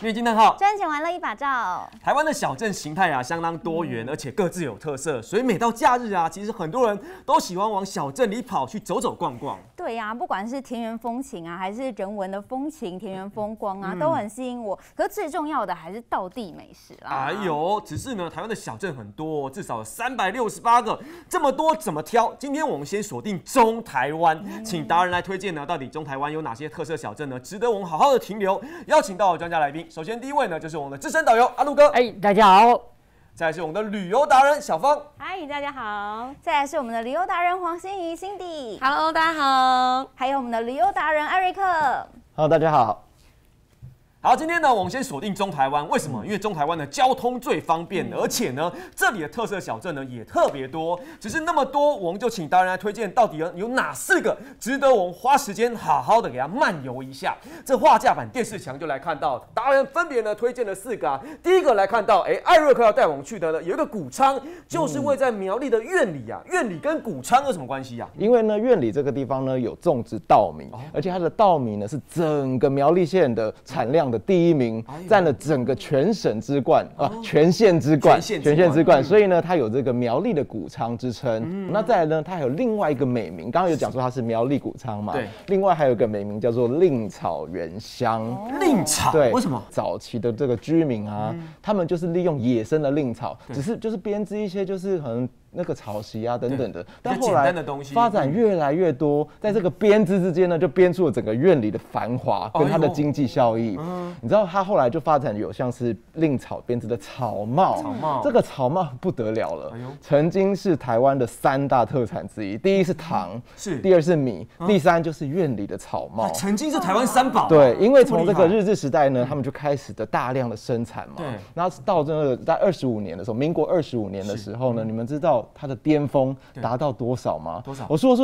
月经叹号，赚钱玩乐一把照。台湾的小镇形态啊，相当多元，而且各自有特色，所以每到假日啊，其实很多人都喜欢往小镇里跑去走走逛逛。对呀、啊，不管是田园风情啊，还是人文的风情、田园风光啊，都很吸引我。可是最重要的还是道地美食啦。哎呦，只是呢，台湾的小镇很多，至少有368个，这么多怎么挑？今天我们先锁定中台湾，请达人来推荐呢，到底中台湾有哪些特色小镇呢？值得我们好好的停留。邀请到专家来宾，首先第一位呢，就是我们的资深导游阿陆哥。哎，大家好。再来是我们的旅游达人小芳，嗨，大家好。再来是我们的旅游达人黄心怡 Cindy，Hello， 大家好。还有我们的旅游达人艾瑞克 ，Hello， 大家好。好，今天呢，我们先锁定中台湾，为什么？因为中台湾的交通最方便，而且呢，这里的特色小镇呢也特别多。只是那么多，我们就请达人来推荐，到底有哪4个值得我们花时间好好的给它漫游一下？这画架板电视墙就来看到，达人分别呢推荐了4个啊。第一个来看到，哎，艾瑞克要带我们去的呢，有一个谷仓，就是位在苗栗的苑里啊。苑里跟谷仓有什么关系啊？因为呢，苑里这个地方呢有种植稻米，而且它的稻米呢是整个苗栗县的产量的第1名，占了整个全省之冠啊，全县之冠，所以呢，它有这个苗栗的谷仓之称。那再来呢，它还有另外一个美名，刚刚有讲说它是苗栗谷仓嘛，对。另外还有一个美名叫做蔺草原乡。蔺草，对，为什么？早期的这个居民啊，他们就是利用野生的蔺草，只是就是编织一些就是可能。那个草席啊等等的，但后来发展越来越多，在这个编织之间呢，就编出了整个苑里的繁华跟它的经济效益。你知道它后来就发展有像是蔺草编织的草帽，这个草帽不得了了，曾经是台湾的3大特产之一，第一是糖，第2是米，第3就是苑里的草帽，曾经是台湾3宝。对，因为从这个日治时代呢，他们就开始的大量的生产嘛。对，然后到这个在25年的时候，民国25年的时候呢，你们知道。它的巅峰达到多少吗？多少？我说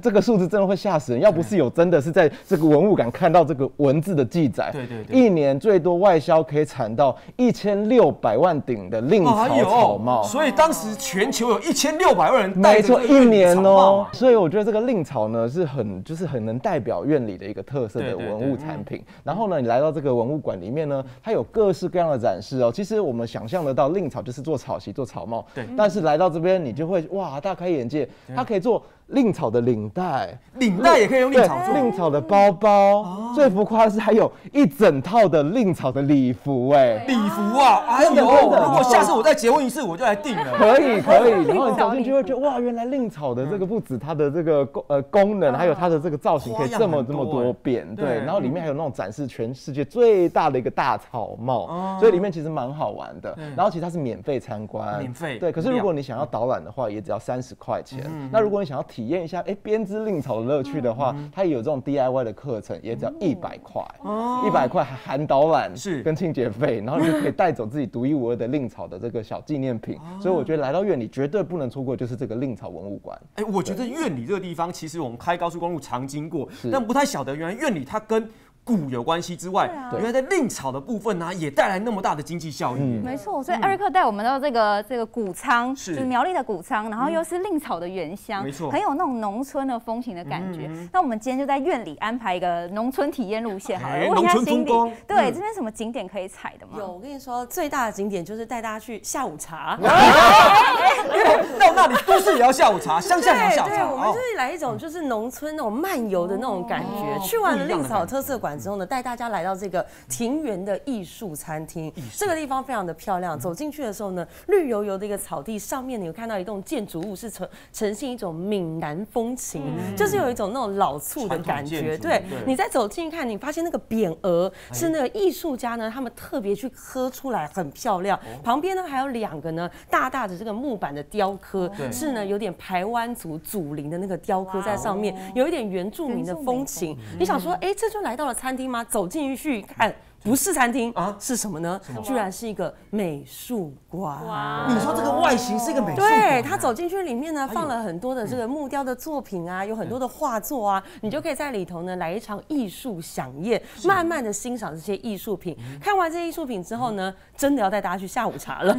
这个数字真的会吓死人。要不是有真的是在这个文物馆看到这个文字的记载，对，1年最多外销可以产到1600万顶的蔺草草帽。所以当时全球有1600万人戴着1年哦。所以我觉得这个蔺草呢是很能代表苑里的一个特色的文物产品。然后呢，你来到这个文物馆里面呢，它有各式各样的展示哦。其实我们想象得到蔺草就是做草席、做草帽，对。但是来到这边。你就会哇大开眼界，它可以做蔺草的领带，领带也可以用蔺草做，蔺草的包包，最浮夸的是还有1整套的蔺草的礼服，哎，礼服啊，哎呦，如果下次我再结婚一次，我就来订了，可以，然后你走进去会觉得哇，原来蔺草的这个不止它的这个功能，还有它的这个造型可以这么多变，对，然后里面还有那种展示全世界最大的一个大草帽，所以里面其实蛮好玩的，然后其实它是免费参观，免费，对，可是如果你想要导览的话也只要30块钱。那如果你想要体验一下编织蔺草的乐趣的话，它也有这种 DIY 的课程，也只要100块。100块还含导览是跟清洁费，然后你就可以带走自己独一无2的蔺草的这个小纪念品。所以我觉得来到苑里绝对不能错过就是这个蔺草文物馆。哎，我觉得苑里这个地方，其实我们开高速公路常经过，但不太晓得原来苑里它跟谷有关系之外，原来在蔺草的部分呢，也带来那么大的经济效益。没错，所以艾瑞克带我们到这个谷仓，是苗栗的谷仓，然后又是蔺草的原乡，没错，很有那种农村的风情的感觉。那我们今天就在苑里安排一个农村体验路线，好了，问一下心理，对这边什么景点可以踩的吗？有，我跟你说，最大的景点就是带大家去下午茶。到那里都是也要下午茶，乡下也要下午茶。对，我们就是来一种就是农村那种漫游的那种感觉。去完了蔺草特色馆。之后呢，带大家来到这个庭园的艺术餐厅，这个地方非常的漂亮。走进去的时候呢，绿油油的一个草地上面，你有看到一栋建筑物是呈现一种闽南风情，就是有一种那种老厝的感觉。对，你再走近一看，你发现那个匾额是那个艺术家呢，他们特别去刻出来，很漂亮。旁边呢还有2个呢大大的这个木板的雕刻，是呢有点排湾族祖灵的那个雕刻在上面，有一点原住民的风情。你想说，哎，这就来到了餐厅吗？走进去看。不是餐厅啊，是什么呢？居然是一个美术馆。你说这个外形是一个美术馆？对，它走进去里面呢，放了很多的这个木雕的作品啊，有很多的画作啊，你就可以在里头呢来一场艺术飨宴，慢慢的欣赏这些艺术品。看完这些艺术品之后呢，真的要带大家去下午茶了。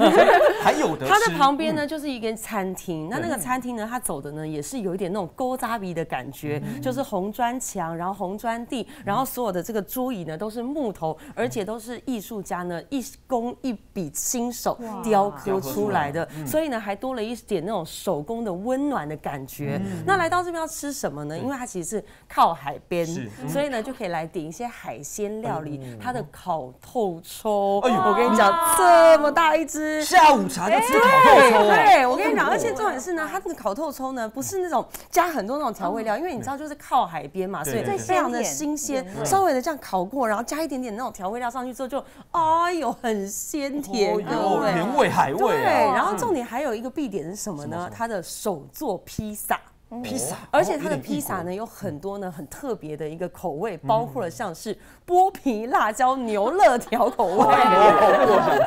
还有的，它的旁边呢就是一个餐厅，那个餐厅呢，它走的呢也是有一点那种古早味的感觉，就是红砖墙，然后红砖地，然后所有的这个桌椅呢都是木头。而且都是艺术家呢一工一笔亲手雕刻出来的，所以呢还多了一点那种手工的温暖的感觉。那来到这边要吃什么呢？因为它其实是靠海边，所以呢就可以来点一些海鲜料理，它的烤透抽。我跟你讲，这么大一只，下午茶就吃烤透抽。对，我跟你讲，而且重点是呢，它的烤透抽呢不是那种加很多那种调味料，因为你知道就是靠海边嘛，所以非常的新鲜，稍微的这样烤过，然后加一点点那种调味料上去之后就，哎呦，很鲜甜，原味海味。对，然后重点还有一个必点是什么呢？它的手做披萨。 披萨，而且它的披萨呢有很多呢很特别的一个口味，包括了像是剥皮辣椒牛肋条口味，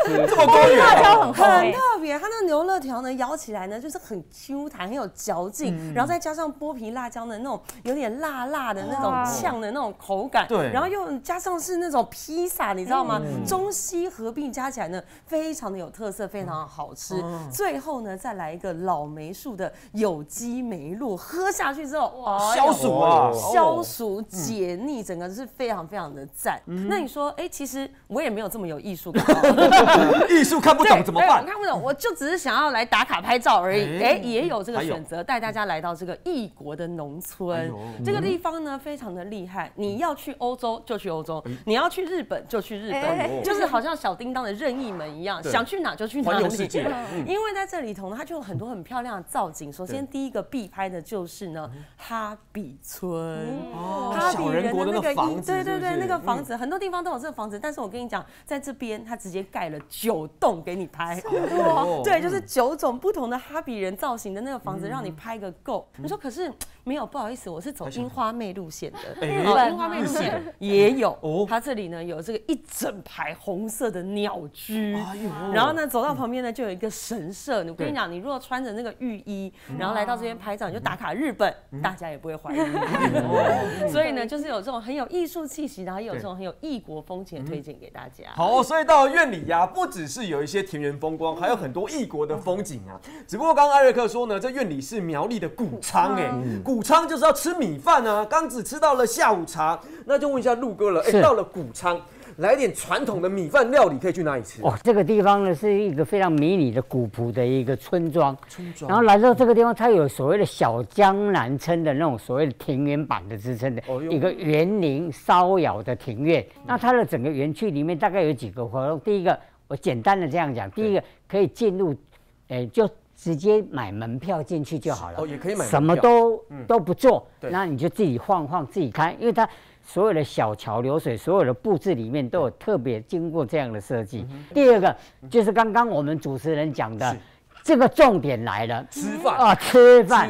这么多元，辣椒很特别。它那牛肋条呢咬起来呢就是很 Q 弹，很有嚼劲，然后再加上剥皮辣椒的那种有点辣辣的那种呛的那种口感，对，然后又加上是那种披萨，你知道吗？中西合并加起来呢非常的有特色，非常好吃。最后呢再来一个老梅树的有机梅露。 喝下去之后，哇，消暑啊，消暑解腻，整个是非常非常的赞。那你说，哎，其实我也没有这么有艺术感，艺术看不懂怎么办？我看不懂，我就只是想要来打卡拍照而已。哎，也有这个选择，带大家来到这个异国的农村，这个地方呢非常的厉害。你要去欧洲就去欧洲，你要去日本就去日本，就是好像小叮当的任意门一样，想去哪就去哪里。因为在这里头呢，它就有很多很漂亮的造景。首先第一个必拍的。 就是呢，哈比村，哈比人的那个房子，对对对，那个房子很多地方都有这个房子，但是我跟你讲，在这边他直接盖了9栋给你拍，对，就是9种不同的哈比人造型的那个房子，让你拍个够。你说可是没有，不好意思，我是走樱花妹路线的，樱花妹路线也有，它这里呢有这个一整排红色的鸟居，然后呢走到旁边呢就有一个神社，我跟你讲，你如果穿着那个浴衣，然后来到这边拍照，你就。 打卡日本，大家也不会怀疑。所以呢，就是有这种很有艺术气息，然后也有这种很有异国风情，推荐给大家。好，所以到院里呀，不只是有一些田园风光，还有很多异国的风景啊。只不过刚刚艾瑞克说呢，这院里是苗栗的谷仓，哎，谷仓就是要吃米饭啊。刚只吃到了下午茶，那就问一下陆哥了，哎，到了谷仓。 来点传统的米饭料理，可以去哪里吃？哦，这个地方呢是一个非常迷你的古朴的一个村庄，然后来到这个地方，它有所谓的小江南村的那种所谓的庭园版的支撑的一个园林烧窑的庭院。那它的整个园区里面大概有几个活动？第一个，我简单的这样讲，第一个可以进入，就。 直接买门票进去就好了，哦，也可以买，什么都不做，那你就自己晃晃，自己看，因为它所有的小桥流水，所有的布置里面都有特别经过这样的设计。第二个就是刚刚我们主持人讲的，这个重点来了，吃饭啊，吃饭。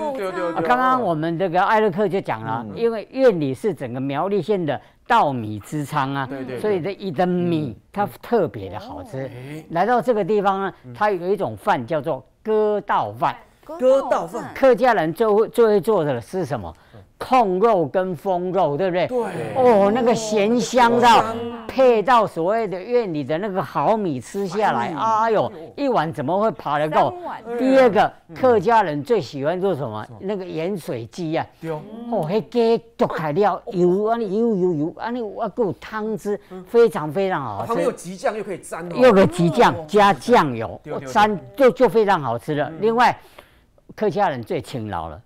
刚刚我们这个艾瑞克就讲了，因为院里是整个苗栗县的稻米之仓啊，所以这一灯米它特别的好吃。来到这个地方呢，它有一种饭叫做。 割稻饭，割稻饭，客家人最会做的是什么？控肉跟封肉，对不对？对。哦，那个咸香到配到所谓的院里的那个好米吃下来，哎呦，一碗怎么会爬得够？第二个，客家人最喜欢做什么？那个盐水鸡啊，哦，迄鸡剁开了，油安尼油，安尼我够汤汁，非常非常好吃。旁边有鸡酱又可以沾，又有鸡酱加酱油，沾就非常好吃了。另外，客家人最勤劳了。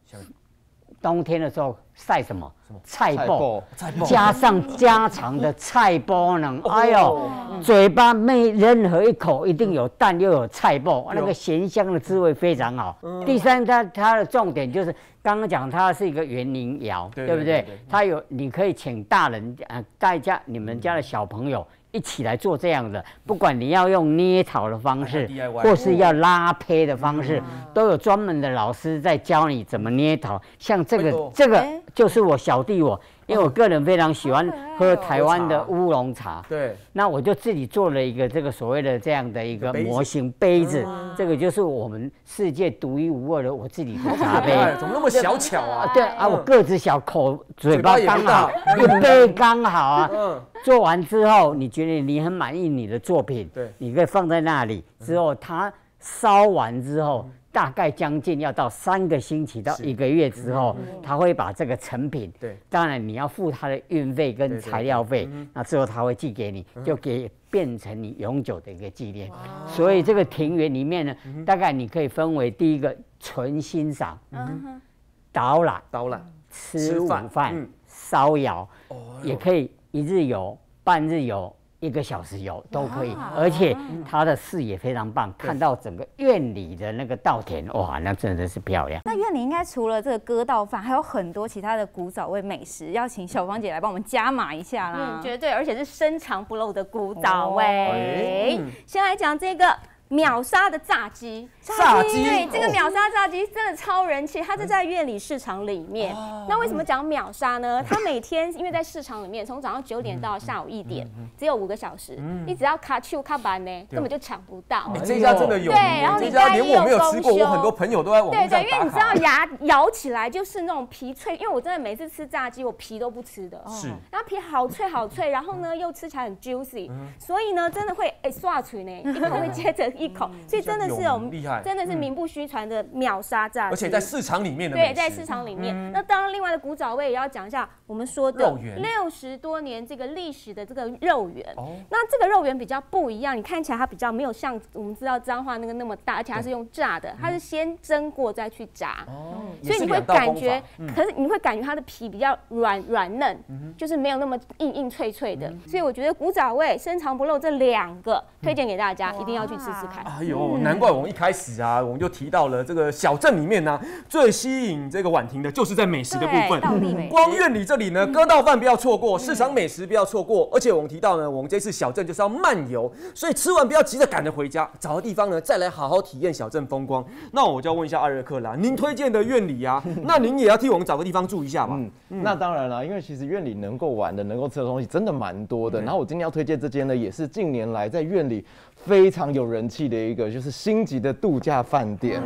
冬天的时候晒什么？菜包，加上家常的菜包呢？哎呦，嘴巴每任何一口一定有蛋又有菜包，那个咸香的滋味非常好。第三，它的重点就是刚刚讲它是一个园林窑，对不对？它有你可以请大人带家你们家的小朋友。 一起来做这样的，不管你要用捏陶的方式，或是要拉胚的方式，都有专门的老师在教你怎么捏陶。像这个就是我小弟我，因为我个人非常喜欢喝台湾的乌龙茶，对，那我就自己做了一个这个所谓的这样的一个模型杯子，这个就是我们世界独一无二的我自己的茶杯。怎么那么小巧啊？对啊，我个子小，嘴巴刚好，一杯刚好啊。 做完之后，你觉得你很满意你的作品，对，你可以放在那里。之后它烧完之后，大概将近要到3个星期到1个月之后，他会把这个成品，当然你要付他的运费跟材料费，那最后他会寄给你，就给变成你永久的一个纪念。所以这个庭园里面呢，大概你可以分为第一个纯欣赏，导览，吃午饭，烧窑，也可以1日游、半日游。 1个小时游都可以，而且它的视野非常棒，看到整个院里的那个稻田，哇，那真的是漂亮。那院里应该除了这个割稻饭，还有很多其他的古早味美食，要请小芳姐来帮我们加码一下啦。绝对，而且是深藏不露的古早味。先来讲这个。 秒杀的炸鸡，对，这个秒杀炸鸡真的超人气，它是在院里市场里面。那为什么讲秒杀呢？它每天因为在市场里面，从早上9点到下午1点，只有5个小时，你只要卡丘卡板呢，根本就抢不到。这家真的有，对，然后你家连我没有吃过，我很多朋友都在网上打卡。对对，因为你知道咬起来就是那种皮脆，因为我真的每次吃炸鸡，我皮都不吃的，是，然后皮好脆好脆，然后呢又吃起来很 juicy， 所以呢真的会哎刷嘴呢，一口会接着。 一口，所以真的是有厉害，真的是名不虚传的秒杀炸鸡，而且在市场里面的对，在市场里面。那当然，另外的古早味也要讲一下，我们说的60多年这个历史的这个肉圆。那这个肉圆比较不一样，你看起来它比较没有像我们知道彰化那个那么大，而且它是用炸的，它是先蒸过再去炸。所以你会感觉，可是你会感觉它的皮比较软嫩，就是没有那么硬脆脆的。所以我觉得古早味深藏不露这2个推荐给大家，一定要去吃。 哎呦，难怪我们一开始啊，我们就提到了这个小镇里面呢，最吸引这个婉婷的就是在美食的部分。光院里这里呢，割稻饭不要错过，市场美食不要错过。而且我们提到呢，我们这次小镇就是要漫游，所以吃完不要急着赶着回家，找个地方呢再来好好体验小镇风光。那我就要问一下艾瑞克啦，您推荐的院里啊，那您也要替我们找个地方住一下吧？那当然啦，因为其实院里能够玩的、能够吃的东西真的蛮多的。然后我今天要推荐这间呢，也是近年来在院里。 非常有人气的一个就是星级的度假饭店，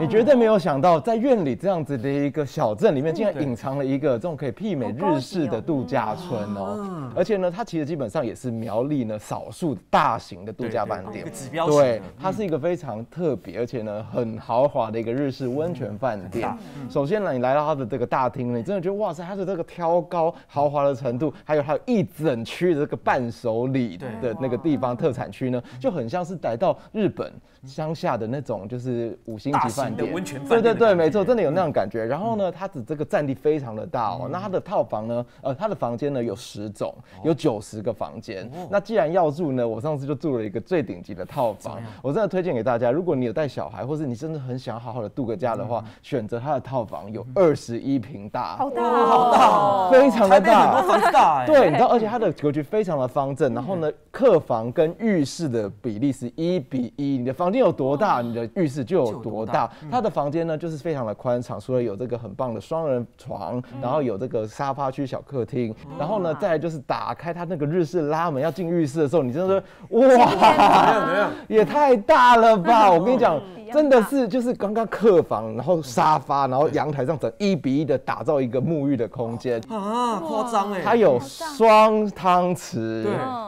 你绝对没有想到，在院里这样子的一个小镇里面，竟然隐藏了一个这种可以媲美日式的度假村哦。而且呢，它其实基本上也是苗栗呢少数大型的度假饭店，指标性。对，它是一个非常特别，而且呢很豪华的一个日式温泉饭店。首先呢，你来到它的这个大厅，你真的觉得哇塞，它的这个挑高豪华的程度，还有一整区的这个伴手礼的那个地方特产区呢，就 很像是来到日本乡下的那种，就是5星级饭店、温泉饭店。对对对，没错，真的有那种感觉。然后呢，它的这个占地非常的大哦。那它的套房呢，它的房间呢有10种，有90个房间。那既然要住呢，我上次就住了一个最顶级的套房。我真的推荐给大家，如果你有带小孩，或是你真的很想好好的度个假的话，选择它的套房，有21平大，好大，好大，非常的大，很多房大。对，你知道，而且它的格局非常的方正。然后呢，客房跟浴室的 比例是1比1，你的房间有多大，你的浴室就有多大。它的房间呢，就是非常的宽敞，除了有这个很棒的双人床，然后有这个沙发区小客厅，然后呢，再来就是打开它那个日式拉门要进浴室的时候，你真的说哇，也太大了吧！我跟你讲，真的是就是刚刚客房，然后沙发，然后阳台上整1比1的打造一个沐浴的空间啊，夸张哎！它有双汤池，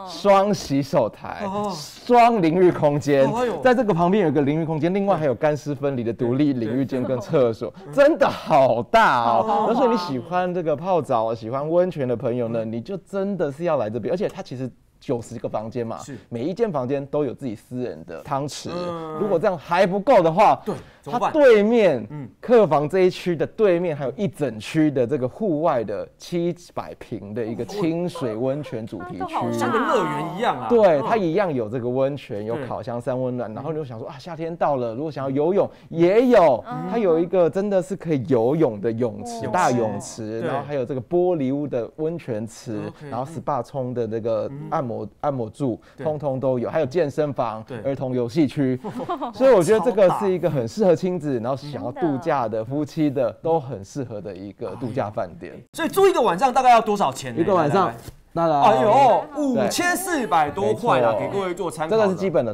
双洗手台，双淋浴空间，在这个旁边有一个淋浴空间，另外还有干湿分离的独立淋浴间跟厕所，真的好大哦！而且你喜欢这个泡澡、喜欢温泉的朋友呢，你就真的是要来这边，而且它其实。 90个房间嘛，每一间房间都有自己私人的汤池。如果这样还不够的话，对，它对面，客房这一区的对面还有一整区的这个户外的700平的一个清水温泉主题区，像个乐园一样啊。对，它一样有这个温泉，有烤箱、3温暖。然后你就想说啊，夏天到了，如果想要游泳也有，它有一个真的是可以游泳的泳池，大泳池，然后还有这个玻璃屋的温泉池，然后 SPA 冲的那个按摩柱，通通都有，还有健身房、儿童游戏区，所以我觉得这个是一个很适合亲子，然后想要度假的、夫妻的都很适合的一个度假饭店。所以住1个晚上大概要多少钱？1个晚上。 哎呦，5400多块啦，给各位做参考。这个是基本的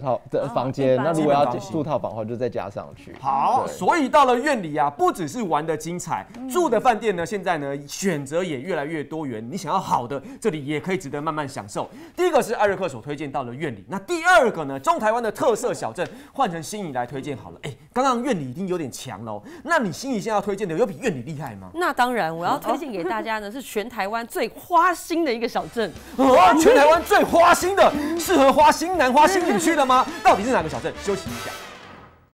房间，那如果要住套房的话，就再加上去。好，所以到了院里啊，不只是玩的精彩，住的饭店呢，现在呢选择也越来越多元。你想要好的，这里也可以值得慢慢享受。第一个是艾瑞克所推荐到的院里，那第2个呢，中台湾的特色小镇换成Cindy来推荐好了。哎，刚刚院里已经有点强了、哦，那你心里现在要推荐的有比院里厉害吗？那当然，我要推荐给大家呢是全台湾最花心的一个小镇。哦，全台湾最花心的，适合花心男花心女去的吗？到底是哪个小镇？休息一下。